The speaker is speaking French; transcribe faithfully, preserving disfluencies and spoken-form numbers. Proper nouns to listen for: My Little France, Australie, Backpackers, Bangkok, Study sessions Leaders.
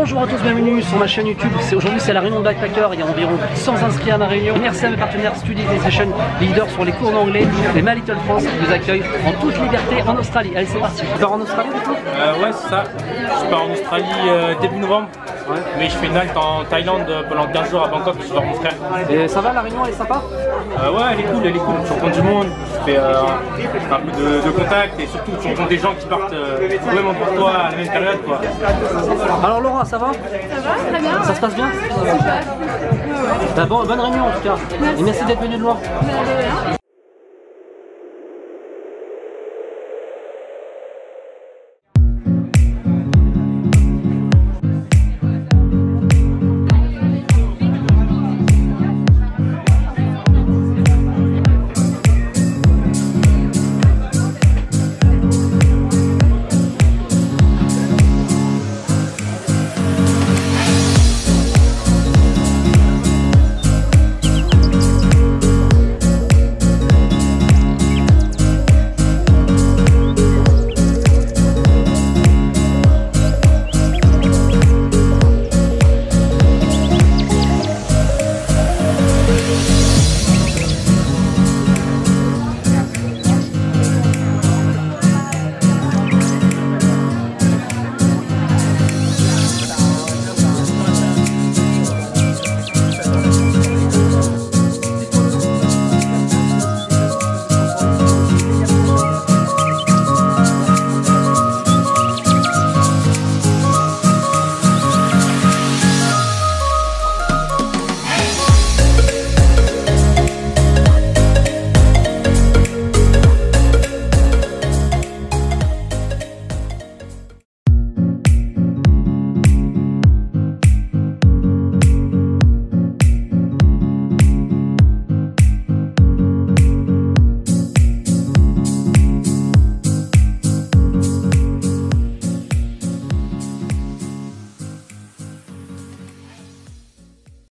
Bonjour à tous, bienvenue sur ma chaîne YouTube. Aujourd'hui c'est la réunion de Backpackers, il y a environ cent inscrits à ma réunion. Merci à mes partenaires Study sessions Leaders sur les cours d'anglais et My Little France qui vous accueille en toute liberté en Australie. Allez, c'est parti. Tu pars en Australie du coup ? euh, Ouais, c'est ça. Je pars en Australie euh, début novembre, ouais. Mais je fais une halte en Thaïlande pendant quinze jours à Bangkok, je suis voir mon frère. Et ça va, la réunion, elle est sympa ? euh, Ouais, elle est cool, elle est cool. Tu rencontres du monde, tu fais euh, un peu de, de contact et surtout tu rencontres des gens qui partent euh, vraiment pour toi à la même période, quoi. Alors Laura, ça va ? Ça va, très bien. Ça se passe bien ? Super. Bah bon, bonne réunion en tout cas. Merci. Et merci d'être venu de loin.